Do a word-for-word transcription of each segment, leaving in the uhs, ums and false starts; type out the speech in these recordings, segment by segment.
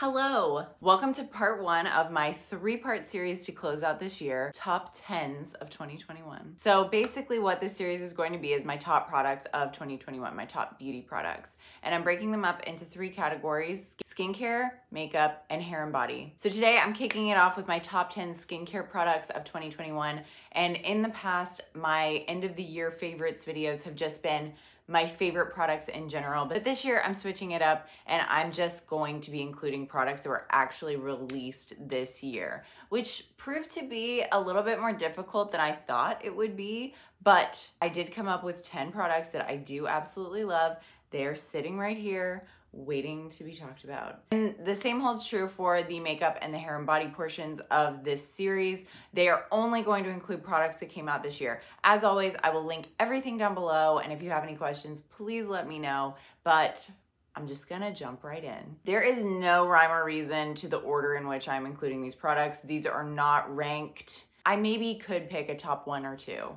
Hello, welcome to part one of my three-part series to close out this year, top tens of twenty twenty-one. So basically what this series is going to be is my top products of twenty twenty-one, my top beauty products. And I'm breaking them up into three categories, skincare, makeup, and hair and body. So today I'm kicking it off with my top ten skincare products of twenty twenty-one. And in the past, my end of the year favorites videos have just been my favorite products in general, but this year I'm switching it up and I'm just going to be including products that were actually released this year, which proved to be a little bit more difficult than I thought it would be, but I did come up with ten products that I do absolutely love. They're sitting right here waiting to be talked about. And the same holds true for the makeup and the hair and body portions of this series. They are only going to include products that came out this year. As always, I will link everything down below, and if you have any questions, please let me know, but I'm just gonna jump right in. There is no rhyme or reason to the order in which I'm including these products. These are not ranked. I maybe could pick a top one or two,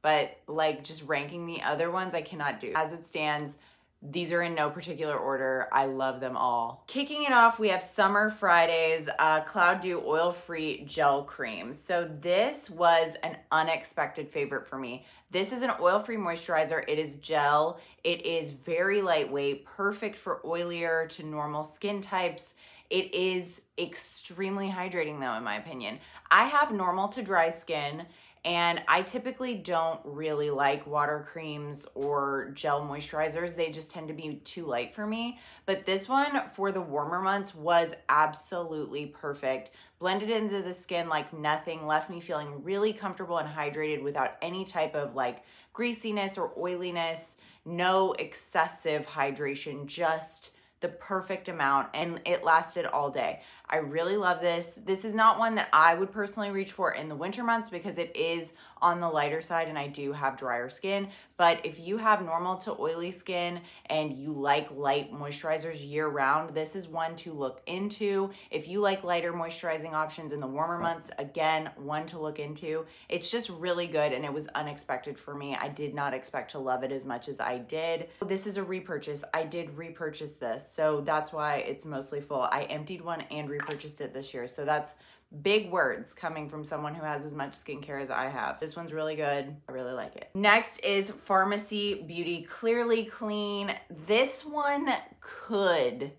but like just ranking the other ones, I cannot do. As it stands, these are in no particular order. I love them all. Kicking it off, we have Summer Fridays uh, Cloud Dew Oil-Free Gel Cream. So this was an unexpected favorite for me. This is an oil-free moisturizer. It is gel. It is very lightweight, perfect for oilier to normal skin types. It is extremely hydrating though, in my opinion. I have normal to dry skin, and I typically don't really like water creams or gel moisturizers. They just tend to be too light for me. But this one for the warmer months was absolutely perfect. Blended into the skin like nothing, left me feeling really comfortable and hydrated without any type of like greasiness or oiliness, no excessive hydration, just the perfect amount, and it lasted all day. I really love this. This is not one that I would personally reach for in the winter months because it is on the lighter side and I do have drier skin, but if you have normal to oily skin and you like light moisturizers year round, this is one to look into. If you like lighter moisturizing options in the warmer months, again, one to look into. It's just really good and it was unexpected for me. I did not expect to love it as much as I did. This is a repurchase. I did repurchase this, so that's why it's mostly full. I emptied one and repurchased it this year, so that's big words coming from someone who has as much skincare as I have. This one's really good. I really like it. Next is Farmacy Beauty Clearly Clean. This one could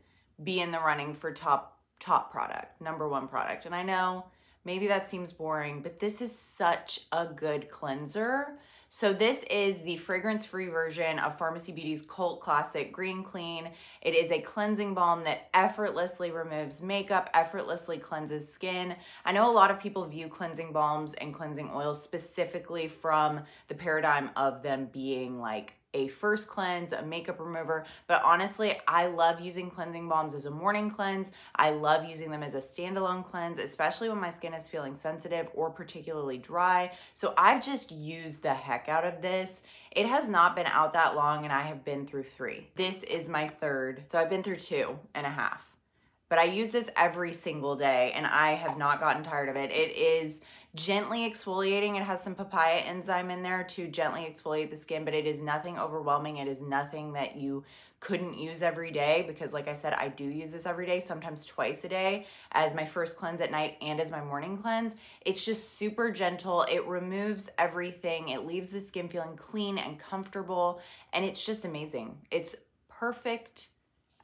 be in the running for top, top product, number one product. And I know maybe that seems boring, but this is such a good cleanser. So this is the fragrance-free version of Farmacy Beauty's cult classic Green Clean. It is a cleansing balm that effortlessly removes makeup, effortlessly cleanses skin. I know a lot of people view cleansing balms and cleansing oils specifically from the paradigm of them being like a first cleanse, a makeup remover, but honestly, I love using cleansing balms as a morning cleanse. I love using them as a standalone cleanse, especially when my skin is feeling sensitive or particularly dry. So I've just used the heck out of this. It has not been out that long and I have been through three. This is my third, so I've been through two and a half. But I use this every single day and I have not gotten tired of it. It is gently exfoliating. It has some papaya enzyme in there to gently exfoliate the skin, but it is nothing overwhelming. It is nothing that you couldn't use every day because like I said, I do use this every day, sometimes twice a day as my first cleanse at night and as my morning cleanse. It's just super gentle. It removes everything. It leaves the skin feeling clean and comfortable, and it's just amazing. It's perfect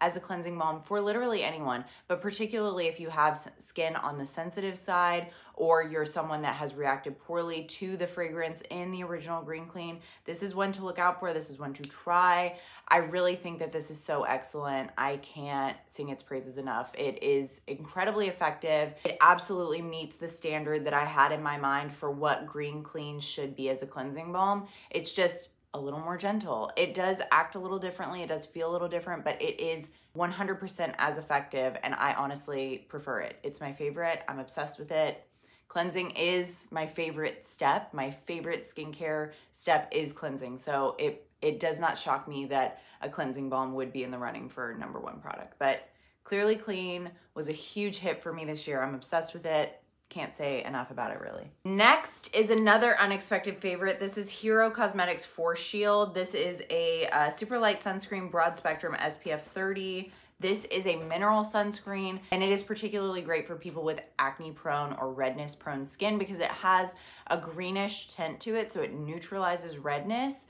as a cleansing balm for literally anyone, but particularly if you have skin on the sensitive side or you're someone that has reacted poorly to the fragrance in the original Green Clean, this is one to look out for. This is one to try. I really think that this is so excellent. I can't sing its praises enough. It is incredibly effective. It absolutely meets the standard that I had in my mind for what Green Clean should be as a cleansing balm. It's just a little more gentle. It does act a little differently. It does feel a little different, but it is one hundred percent as effective, and I honestly prefer it. It's my favorite. I'm obsessed with it. Cleansing is my favorite step. My favorite skincare step is cleansing, so it, it does not shock me that a cleansing balm would be in the running for number one product, but Clearly Clean was a huge hit for me this year. I'm obsessed with it. Can't say enough about it, really. Next is another unexpected favorite. This is Hero Cosmetics Force Shield. This is a uh, super light sunscreen, broad spectrum S P F thirty. This is a mineral sunscreen, and it is particularly great for people with acne prone or redness prone skin because it has a greenish tint to it, so it neutralizes redness.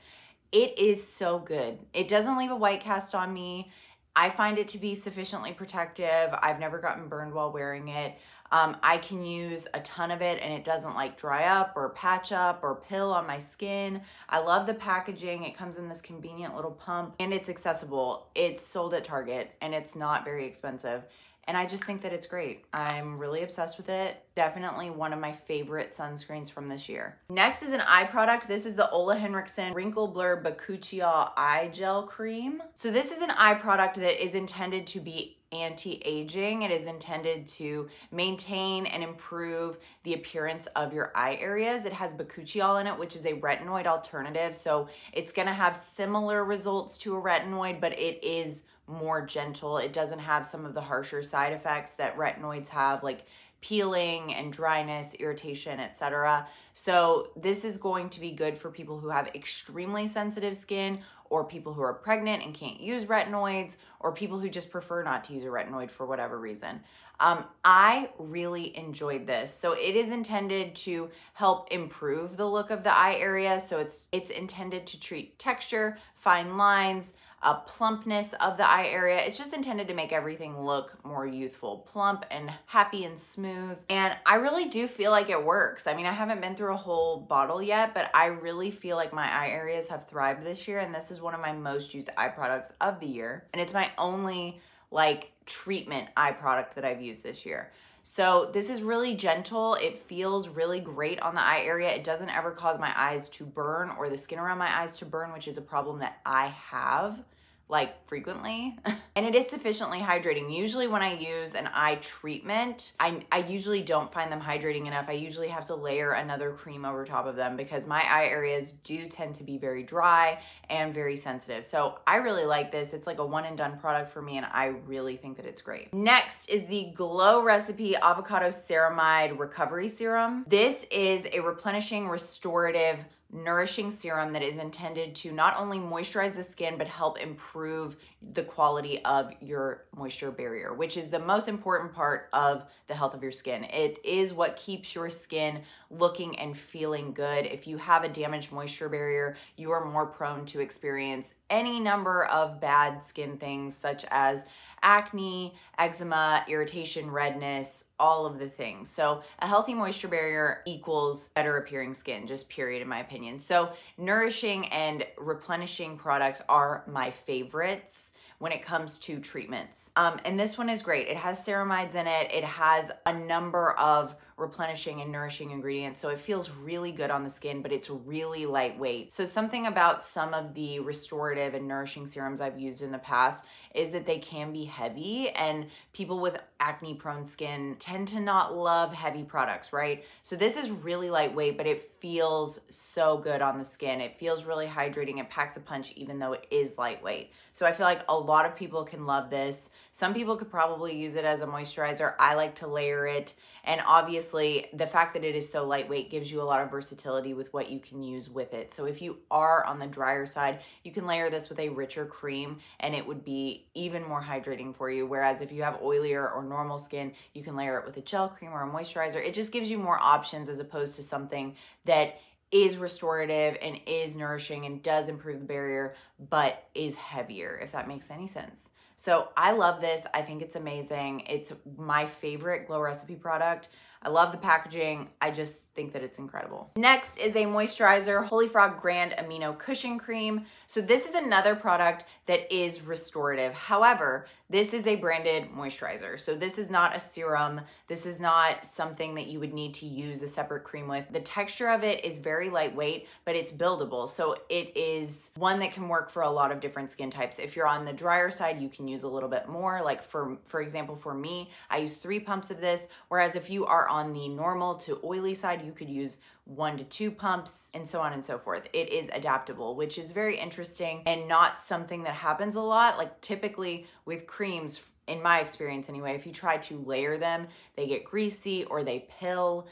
It is so good. It doesn't leave a white cast on me. I find it to be sufficiently protective. I've never gotten burned while wearing it. Um, I can use a ton of it and it doesn't like dry up or patch up or pill on my skin. I love the packaging. It comes in this convenient little pump and it's accessible. It's sold at Target and it's not very expensive. And I just think that it's great. I'm really obsessed with it. Definitely one of my favorite sunscreens from this year. Next is an eye product. This is the Ola Henriksen Wrinkle Blur Bakuchiol Eye Gel Cream. So this is an eye product that is intended to be anti-aging. It is intended to maintain and improve the appearance of your eye areas. It has bakuchiol in it, which is a retinoid alternative. So it's gonna have similar results to a retinoid, but it is more gentle. It doesn't have some of the harsher side effects that retinoids have, like peeling and dryness, irritation, et cetera. So this is going to be good for people who have extremely sensitive skin, or people who are pregnant and can't use retinoids, or people who just prefer not to use a retinoid for whatever reason. Um, I really enjoyed this. So it is intended to help improve the look of the eye area. So it's, it's intended to treat texture, fine lines, a plumpness of the eye area. It's just intended to make everything look more youthful, plump and happy and smooth. And I really do feel like it works. I mean, I haven't been through a whole bottle yet, but I really feel like my eye areas have thrived this year. And this is one of my most used eye products of the year. And it's my only like treatment eye product that I've used this year. So this is really gentle. It feels really great on the eye area. It doesn't ever cause my eyes to burn or the skin around my eyes to burn, which is a problem that I have like frequently. And it is sufficiently hydrating. Usually when I use an eye treatment, I, I usually don't find them hydrating enough. I usually have to layer another cream over top of them because my eye areas do tend to be very dry and very sensitive. So I really like this. It's like a one and done product for me and I really think that it's great. Next is the Glow Recipe Avocado Ceramide Recovery Serum. This is a replenishing, restorative, nourishing serum that is intended to not only moisturize the skin, but help improve the quality of your moisture barrier, which is the most important part of the health of your skin. It is what keeps your skin looking and feeling good. If you have a damaged moisture barrier, you are more prone to experience any number of bad skin things such as acne, eczema, irritation, redness, all of the things. So a healthy moisture barrier equals better appearing skin, just period, in my opinion. So nourishing and replenishing products are my favorites when it comes to treatments. Um, and this one is great. It has ceramides in it. It has a number of replenishing and nourishing ingredients. So it feels really good on the skin, but it's really lightweight. So something about some of the restorative and nourishing serums I've used in the past is that they can be heavy, and people with acne prone skin tend to not love heavy products, right? So this is really lightweight, but it feels so good on the skin. It feels really hydrating. It packs a punch even though it is lightweight. So I feel like a lot of people can love this. Some people could probably use it as a moisturizer. I like to layer it, and obviously the fact that it is so lightweight gives you a lot of versatility with what you can use with it. So if you are on the drier side, you can layer this with a richer cream and it would be even more hydrating for you. Whereas if you have oilier or normal skin, you can layer it with a gel cream or a moisturizer. It just gives you more options as opposed to something that is restorative and is nourishing and does improve the barrier, but is heavier, if that makes any sense. So I love this. I think it's amazing. It's my favorite Glow Recipe product. I love the packaging. I just think that it's incredible. Next is a moisturizer, Holifrog Grand Amino Cushion Cream. So this is another product that is restorative. However, this is a branded moisturizer. So this is not a serum. This is not something that you would need to use a separate cream with. The texture of it is very lightweight, but it's buildable. So it is one that can work for a lot of different skin types. If you're on the drier side, you can use a little bit more. Like for for example, for me, I use three pumps of this, whereas if you are on the normal to oily side, you could use one to two pumps, and so on and so forth. It is adaptable, which is very interesting and not something that happens a lot. Like typically with creams, in my experience anyway, if you try to layer them, they get greasy or they pill,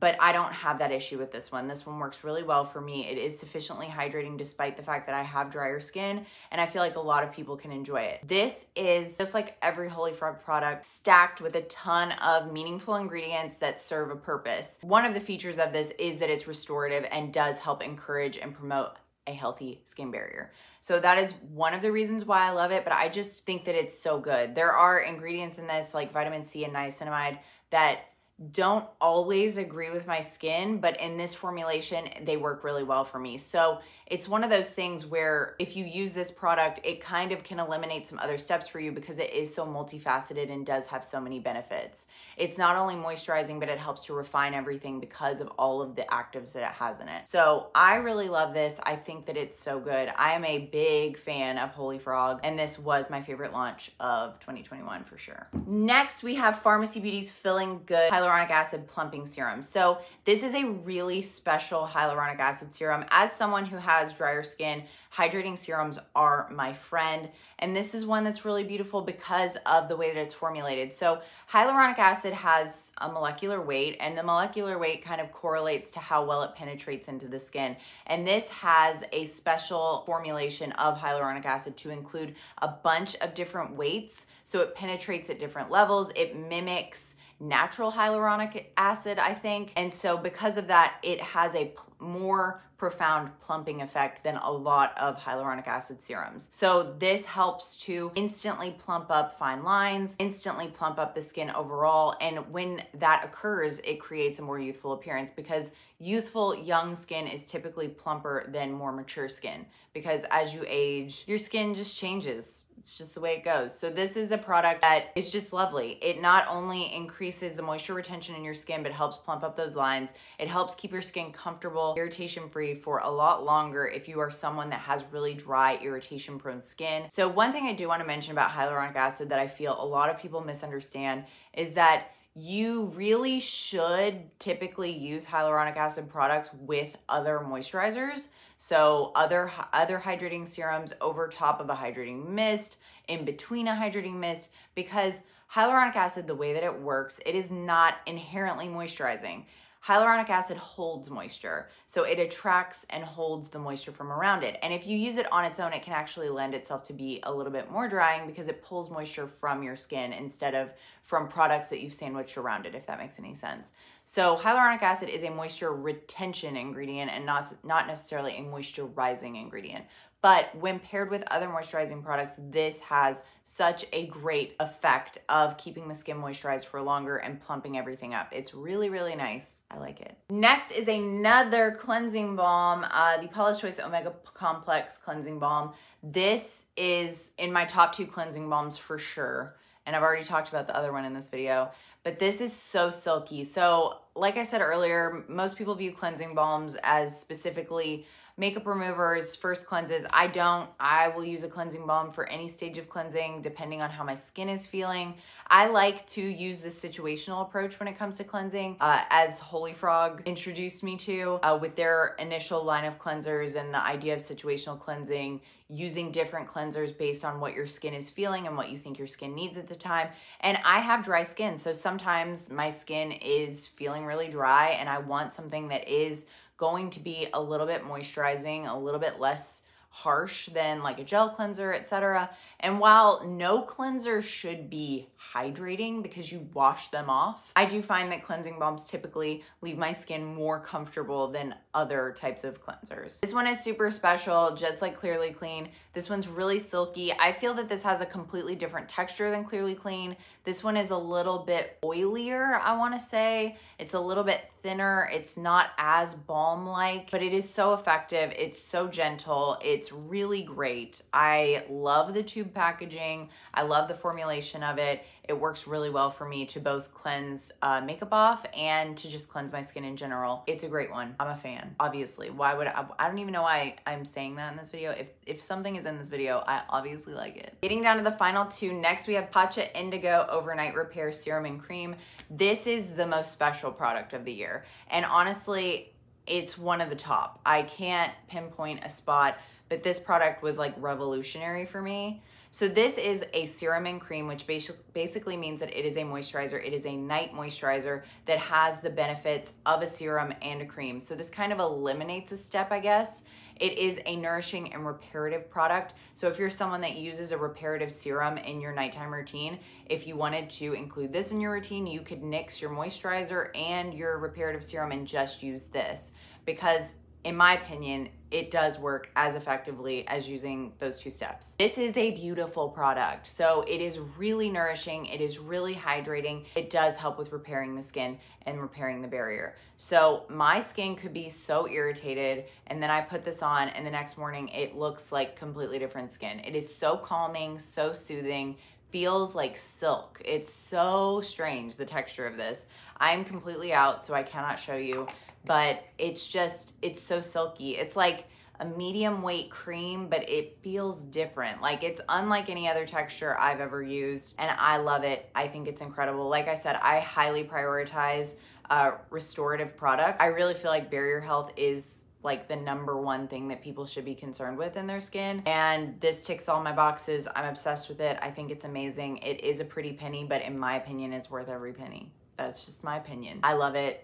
but I don't have that issue with this one. This one works really well for me. It is sufficiently hydrating despite the fact that I have drier skin, and I feel like a lot of people can enjoy it. This is just like every Holifrog product, stacked with a ton of meaningful ingredients that serve a purpose. One of the features of this is that it's restorative and does help encourage and promote a healthy skin barrier. So that is one of the reasons why I love it, but I just think that it's so good. There are ingredients in this like vitamin C and niacinamide that don't always agree with my skin, but in this formulation, they work really well for me. So it's one of those things where if you use this product, it kind of can eliminate some other steps for you because it is so multifaceted and does have so many benefits. It's not only moisturizing, but it helps to refine everything because of all of the actives that it has in it. So I really love this. I think that it's so good. I am a big fan of Holifrog, and this was my favorite launch of twenty twenty-one for sure. Next, we have Farmacy Beauty's Feeling Good Hyaluronic Acid Plumping Serum. So this is a really special hyaluronic acid serum. As someone who has drier skin, hydrating serums are my friend. And this is one that's really beautiful because of the way that it's formulated. So hyaluronic acid has a molecular weight, and the molecular weight kind of correlates to how well it penetrates into the skin. And this has a special formulation of hyaluronic acid to include a bunch of different weights. So it penetrates at different levels. It mimics natural hyaluronic acid, I think. And so because of that, it has a more profound plumping effect than a lot of hyaluronic acid serums. So this helps to instantly plump up fine lines, instantly plump up the skin overall. And when that occurs, it creates a more youthful appearance because youthful, young skin is typically plumper than more mature skin because as you age, your skin just changes. It's just the way it goes. So this is a product that is just lovely. It not only increases the moisture retention in your skin, but helps plump up those lines. It helps keep your skin comfortable, irritation-free for a lot longer if you are someone that has really dry, irritation-prone skin. So one thing I do want to mention about hyaluronic acid that I feel a lot of people misunderstand is that you really should typically use hyaluronic acid products with other moisturizers. So other, other hydrating serums over top of a hydrating mist, in between a hydrating mist, because hyaluronic acid, the way that it works, it is not inherently moisturizing. Hyaluronic acid holds moisture, so it attracts and holds the moisture from around it. And if you use it on its own, it can actually lend itself to be a little bit more drying because it pulls moisture from your skin instead of from products that you've sandwiched around it, if that makes any sense. So hyaluronic acid is a moisture retention ingredient and not, not necessarily a moisturizing ingredient. But when paired with other moisturizing products, this has such a great effect of keeping the skin moisturized for longer and plumping everything up. It's really, really nice. I like it. Next is another cleansing balm, uh, the Paula's Choice Omega Complex Cleansing Balm. This is in my top two cleansing balms for sure. And I've already talked about the other one in this video, but this is so silky. So like I said earlier, most people view cleansing balms as specifically makeup removers, first cleanses. I don't. I will use a cleansing balm for any stage of cleansing, depending on how my skin is feeling. I like to use this situational approach when it comes to cleansing, uh, as Holifrog introduced me to uh, with their initial line of cleansers and the idea of situational cleansing, using different cleansers based on what your skin is feeling and what you think your skin needs at the time. And I have dry skin, so sometimes my skin is feeling really dry and I want something that is going to be a little bit moisturizing, a little bit less harsh than like a gel cleanser, et cetera. And while no cleanser should be hydrating because you wash them off, I do find that cleansing balms typically leave my skin more comfortable than other types of cleansers. This one is super special, just like Clearly Clean. This one's really silky. I feel that this has a completely different texture than Clearly Clean. This one is a little bit oilier, I wanna say. It's a little bit thinner. It's not as balm-like, but it is so effective. It's so gentle. It's really great. I love the tube packaging. I love the formulation of it. It works really well for me to both cleanse uh, makeup off and to just cleanse my skin in general. It's a great one. I'm a fan, obviously. Why would I, I don't even know why I'm saying that in this video. If, if something is in this video, I obviously like it. Getting down to the final two, next we have Tatcha Indigo Overnight Repair Serum and Cream. This is the most special product of the year. And honestly, it's one of the top. I can't pinpoint a spot, but this product was like revolutionary for me. So this is a serum and cream, which basically means that it is a moisturizer. It is a night moisturizer that has the benefits of a serum and a cream. So this kind of eliminates a step, I guess. It is a nourishing and reparative product. So if you're someone that uses a reparative serum in your nighttime routine, if you wanted to include this in your routine, you could nix your moisturizer and your reparative serum and just use this, because in my opinion, it does work as effectively as using those two steps. This is a beautiful product. So it is really nourishing. It is really hydrating. It does help with repairing the skin and repairing the barrier. So my skin could be so irritated, and then I put this on and the next morning it looks like completely different skin. It is so calming, so soothing, feels like silk. It's so strange, the texture of this. I'm completely out, so I cannot show you. But it's just, it's so silky. It's like a medium weight cream, but it feels different. Like it's unlike any other texture I've ever used, and I love it. I think it's incredible. Like I said, I highly prioritize uh, restorative products. I really feel like barrier health is like the number one thing that people should be concerned with in their skin. And this ticks all my boxes. I'm obsessed with it. I think it's amazing. It is a pretty penny, but in my opinion, it's worth every penny. That's just my opinion. I love it.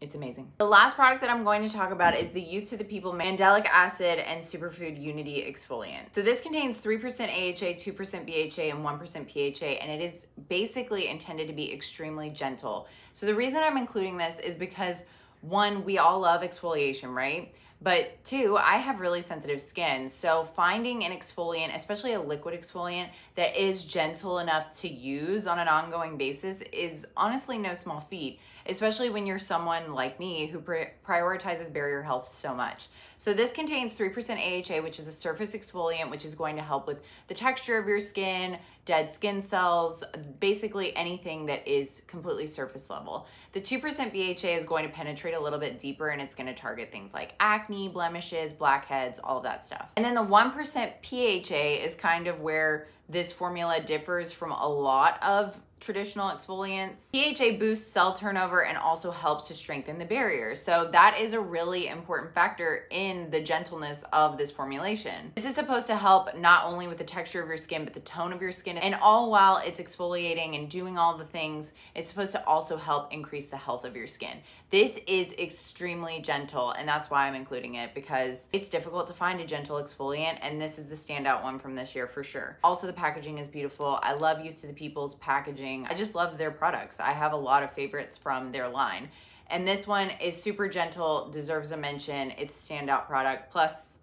It's amazing. The last product that I'm going to talk about is the Youth to the People Mandelic Acid and Superfood Unity Exfoliant. So this contains three percent A H A, two percent B H A, and one percent P H A, and it is basically intended to be extremely gentle. So the reason I'm including this is because, one, we all love exfoliation, right? But two, I have really sensitive skin. So finding an exfoliant, especially a liquid exfoliant that is gentle enough to use on an ongoing basis is honestly no small feat, especially when you're someone like me who prioritizes barrier health so much. So this contains three percent A H A, which is a surface exfoliant, which is going to help with the texture of your skin, dead skin cells, basically anything that is completely surface level. The two percent B H A is going to penetrate a little bit deeper, and it's going to target things like acne, blemishes, blackheads, all of that stuff. And then the one percent P H A is kind of where this formula differs from a lot of traditional exfoliants. P H A boosts cell turnover and also helps to strengthen the barrier. So that is a really important factor in the gentleness of this formulation. This is supposed to help not only with the texture of your skin, but the tone of your skin. And all while it's exfoliating and doing all the things, it's supposed to also help increase the health of your skin. This is extremely gentle, and that's why I'm including it, because it's difficult to find a gentle exfoliant, and this is the standout one from this year for sure. Also, the packaging is beautiful. I love Youth to the People's packaging. I just love their products. I have a lot of favorites from their line. And this one is super gentle, deserves a mention. It's a standout product. Plus,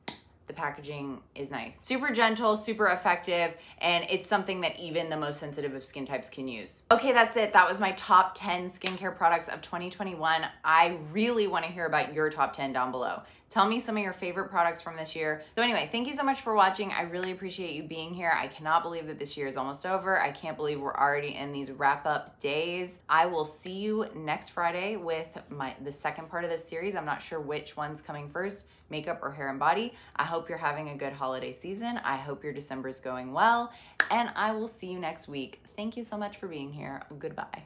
the packaging is nice. Super gentle, super effective, and it's something that even the most sensitive of skin types can use. Okay, that's it. That was my top ten skincare products of twenty twenty-one. I really want to hear about your top ten down below. Tell me some of your favorite products from this year. So anyway, thank you so much for watching. I really appreciate you being here. I cannot believe that this year is almost over. I can't believe we're already in these wrap-up days. I will see you next Friday with my the second part of this series. I'm not sure which one's coming first, makeup or hair and body. I hope you're having a good holiday season. I hope your December's going well, and I will see you next week. Thank you so much for being here. Goodbye.